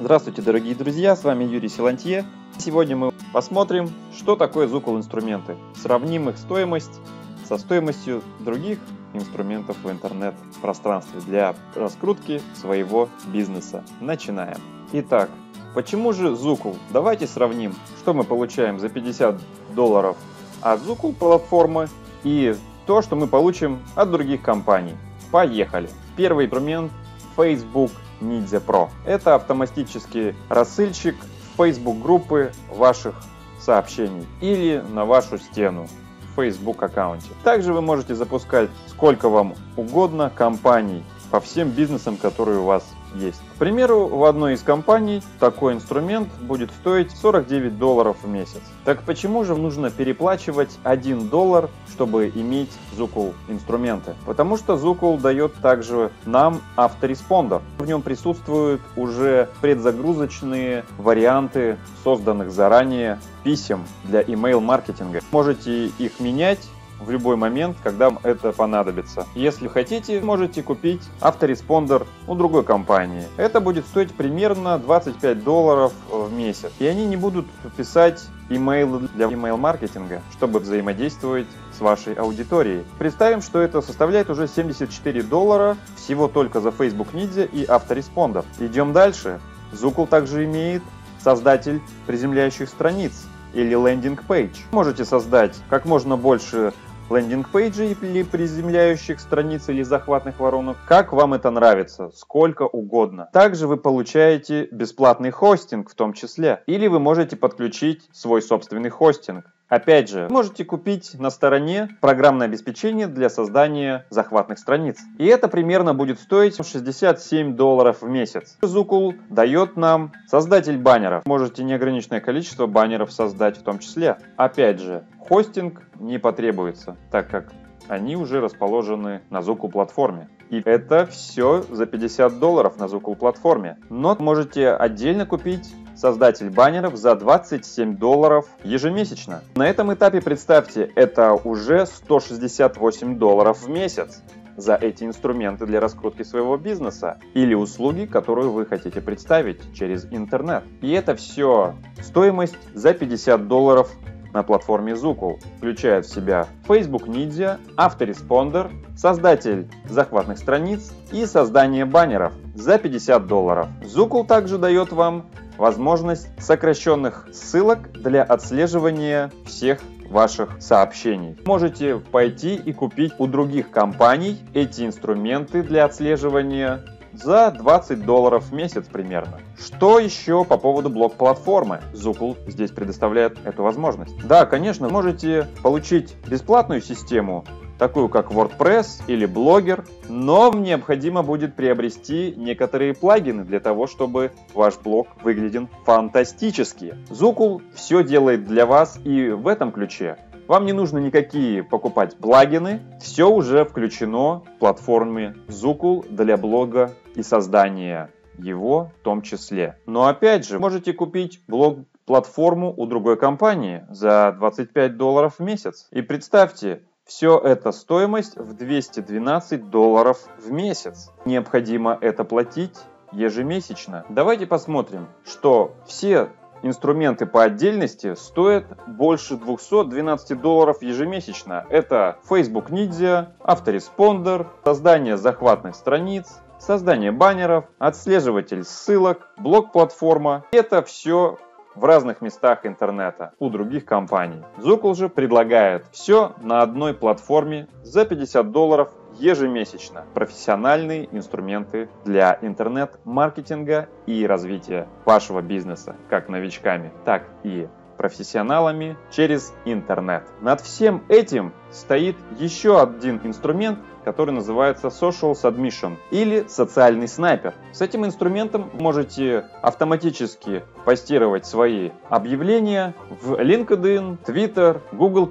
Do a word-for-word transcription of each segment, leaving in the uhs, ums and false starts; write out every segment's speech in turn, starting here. Здравствуйте, дорогие друзья, с вами Юрий Силантье. Сегодня мы посмотрим, что такое Zukul инструменты, сравним их стоимость со стоимостью других инструментов в интернет-пространстве для раскрутки своего бизнеса. Начинаем. Итак, почему же Zukul? Давайте сравним, что мы получаем за пятьдесят долларов от Zukul платформы и то, что мы получим от других компаний. Поехали! Первый инструмент Facebook Ninja Pro. Это автоматический рассылщик Facebook группы ваших сообщений или на вашу стену в Facebook аккаунте. Также вы можете запускать сколько вам угодно компаний по всем бизнесам, которые у вас есть. К примеру, в одной из компаний такой инструмент будет стоить сорок девять долларов в месяц. Так почему же нужно переплачивать один доллар, чтобы иметь Zukul инструменты? Потому что Zukul дает также нам автореспондер. В нем присутствуют уже предзагрузочные варианты созданных заранее писем для email-маркетинга. Можете их менять в любой момент, когда вам это понадобится. Если хотите, можете купить автореспондер у другой компании. Это будет стоить примерно двадцать пять долларов в месяц. И они не будут писать имейлы для email-маркетинга, чтобы взаимодействовать с вашей аудиторией. Представим, что это составляет уже семьдесят четыре доллара всего только за Facebook Ninja и автореспондер. Идем дальше. Zukul также имеет создатель приземляющих страниц или лендинг-пейдж. Можете создать как можно больше лендинг-пейджей или приземляющих страниц или захватных воронок, как вам это нравится, сколько угодно. Также вы получаете бесплатный хостинг в том числе, или вы можете подключить свой собственный хостинг. Опять же, можете купить на стороне программное обеспечение для создания захватных страниц. И это примерно будет стоить шестьдесят семь долларов в месяц. Zukul дает нам создатель баннеров. Можете неограниченное количество баннеров создать в том числе. Опять же, хостинг не потребуется, так как они уже расположены на Zukul платформе. И это все за пятьдесят долларов на Zukul платформе. Но можете отдельно купить создатель баннеров за двадцать семь долларов ежемесячно. На этом этапе, представьте, это уже сто шестьдесят восемь долларов в месяц за эти инструменты для раскрутки своего бизнеса или услуги, которую вы хотите представить через интернет. И это все стоимость за пятьдесят долларов на платформе Zukul, включает в себя Facebook Ninja, автореспондер, создатель захватных страниц и создание баннеров за пятьдесят долларов. Zukul также дает вам возможность сокращенных ссылок для отслеживания всех ваших сообщений. Можете пойти и купить у других компаний эти инструменты для отслеживания за двадцать долларов в месяц примерно. Что еще по поводу блог-платформы? Zukul здесь предоставляет эту возможность. Да, конечно, можете получить бесплатную систему, такую как WordPress или Blogger, но необходимо будет приобрести некоторые плагины для того, чтобы ваш блог выглядел фантастически. Zukul все делает для вас и в этом ключе. Вам не нужно никакие покупать плагины, все уже включено в платформе Zukul для блога и создания его в том числе. Но опять же, можете купить блог-платформу у другой компании за двадцать пять долларов в месяц. И представьте, все это стоимость в двести двенадцать долларов в месяц. Необходимо это платить ежемесячно. Давайте посмотрим, что все инструменты по отдельности стоят больше двухсот двенадцати долларов ежемесячно. Это Facebook Ninja, автореспондер, создание захватных страниц, создание баннеров, отслеживатель ссылок, блог-платформа. Это все в разных местах интернета у других компаний. Zukul же предлагает все на одной платформе за пятьдесят долларов ежемесячно. Профессиональные инструменты для интернет-маркетинга и развития вашего бизнеса как новичками, так и профессионалами через интернет. Над всем этим стоит еще один инструмент, который называется Social Submission или социальный снайпер. С этим инструментом можете автоматически постировать свои объявления в LinkedIn, Twitter, Google+,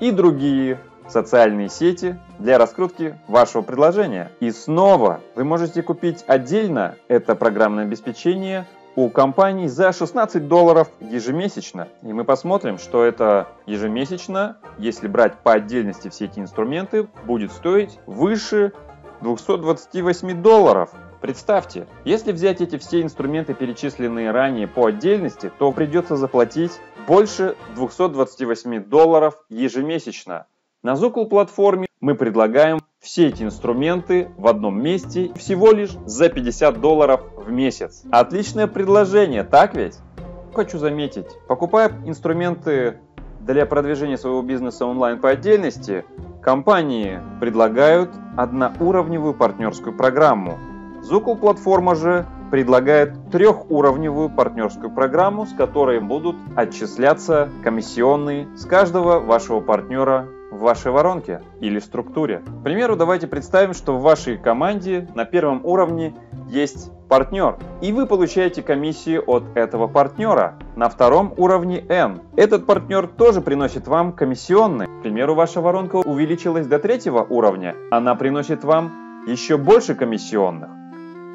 и другие социальные сети для раскрутки вашего предложения. И снова вы можете купить отдельно это программное обеспечение у компаний за шестнадцать долларов ежемесячно. И мы посмотрим, что это ежемесячно, если брать по отдельности все эти инструменты, будет стоить выше двухсот двадцати восьми долларов. Представьте, если взять эти все инструменты, перечисленные ранее по отдельности, то придется заплатить больше двухсот двадцати восьми долларов ежемесячно. На Zukul платформе мы предлагаем все эти инструменты в одном месте всего лишь за пятьдесят долларов в месяц. Отличное предложение, так ведь? Хочу заметить, покупая инструменты для продвижения своего бизнеса онлайн по отдельности, компании предлагают одноуровневую партнерскую программу. Zukul платформа же предлагает трехуровневую партнерскую программу, с которой будут отчисляться комиссионные с каждого вашего партнера в вашей воронке или структуре. К примеру, давайте представим, что в вашей команде на первом уровне есть партнер, и вы получаете комиссии от этого партнера. На втором уровне N этот партнер тоже приносит вам комиссионные. К примеру, ваша воронка увеличилась до третьего уровня, она приносит вам еще больше комиссионных.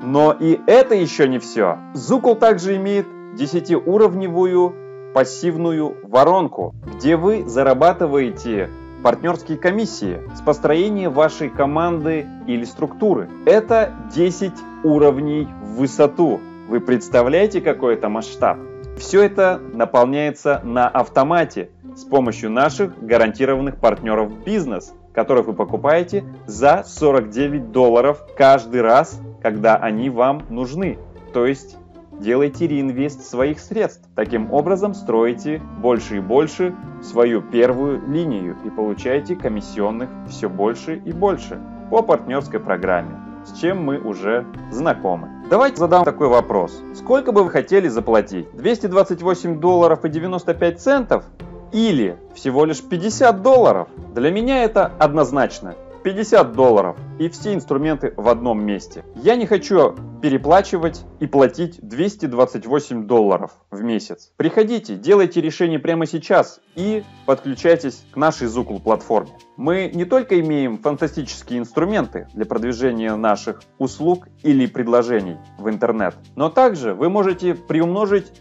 Но и это еще не все. Zukul также имеет десятиуровневую пассивную воронку, где вы зарабатываете партнерские комиссии с построения вашей команды или структуры. Это десять уровней в высоту. Вы представляете, какой это масштаб? Все это наполняется на автомате с помощью наших гарантированных партнеров бизнес, которых вы покупаете за сорок девять долларов каждый раз, когда они вам нужны. То есть делайте реинвест своих средств. Таким образом строите больше и больше свою первую линию и получаете комиссионных все больше и больше по партнерской программе, с чем мы уже знакомы. Давайте задам такой вопрос. Сколько бы вы хотели заплатить? двести двадцать восемь долларов и девяносто пять центов или всего лишь пятьдесят долларов? Для меня это однозначно. пятьдесят долларов и все инструменты в одном месте. Я не хочу переплачивать и платить двести двадцать восемь долларов в месяц. Приходите, делайте решение прямо сейчас и подключайтесь к нашей Zukul платформе. Мы не только имеем фантастические инструменты для продвижения наших услуг или предложений в интернет, но также вы можете приумножить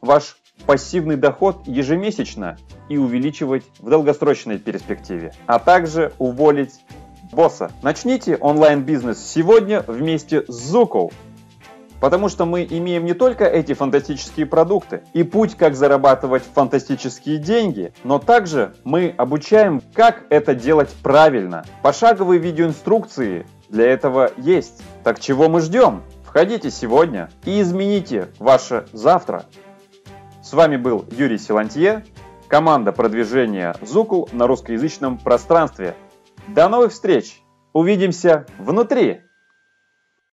ваш пассивный доход ежемесячно и увеличивать в долгосрочной перспективе, а также уволить босса. Начните онлайн-бизнес сегодня вместе с Zukul, потому что мы имеем не только эти фантастические продукты и путь, как зарабатывать фантастические деньги, но также мы обучаем, как это делать правильно. Пошаговые видеоинструкции для этого есть. Так чего мы ждем? Входите сегодня и измените ваше завтра. С вами был Юрий Силантье, команда продвижения Zukul на русскоязычном пространстве. До новых встреч! Увидимся внутри!